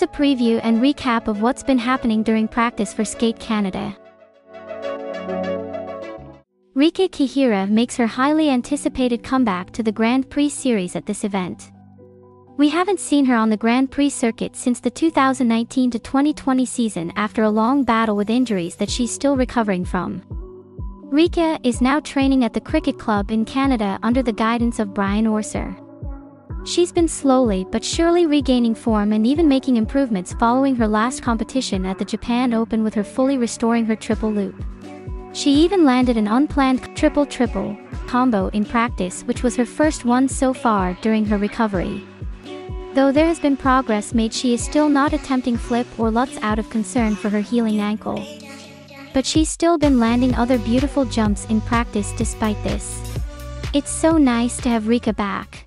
Here's a preview and recap of what's been happening during practice for Skate Canada. Rika Kihira makes her highly anticipated comeback to the Grand Prix series at this event. We haven't seen her on the Grand Prix circuit since the 2019-2020 season after a long battle with injuries that she's still recovering from. Rika is now training at the Cricket Club in Canada under the guidance of Brian Orser. She's been slowly but surely regaining form and even making improvements following her last competition at the Japan Open with her fully restoring her triple loop. She even landed an unplanned triple-triple combo in practice, which was her first one so far during her recovery. Though there has been progress made, she is still not attempting flip or lutz out of concern for her healing ankle. But she's still been landing other beautiful jumps in practice despite this. It's so nice to have Rika back.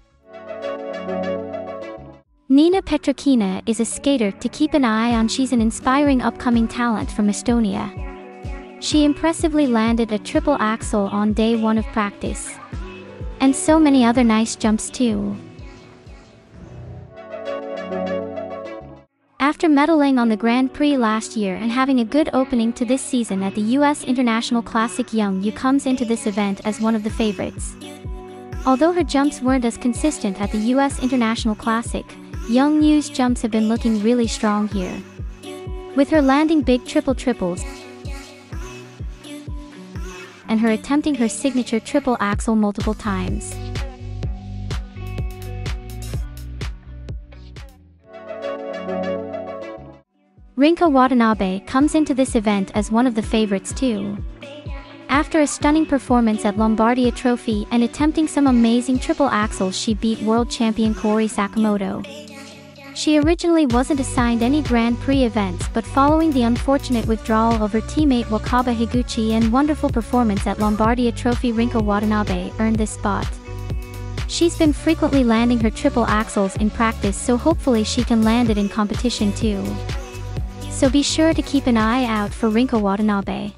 Niina Petrõkina is a skater to keep an eye on. She's an inspiring upcoming talent from Estonia. She impressively landed a triple axel on day one of practice. And so many other nice jumps too. After medaling on the Grand Prix last year and having a good opening to this season at the US International Classic, Young You comes into this event as one of the favorites. Although her jumps weren't as consistent at the US International Classic, Young Yu's jumps have been looking really strong here. With her landing big triple-triples and her attempting her signature triple axel multiple times. Rinka Watanabe comes into this event as one of the favorites too. After a stunning performance at Lombardia Trophy and attempting some amazing triple axels, she beat world champion Kaori Sakamoto. She originally wasn't assigned any Grand Prix events, but following the unfortunate withdrawal of her teammate Wakaba Higuchi and wonderful performance at Lombardia Trophy, Rinka Watanabe earned this spot. She's been frequently landing her triple axels in practice, so hopefully she can land it in competition too. So be sure to keep an eye out for Rinka Watanabe.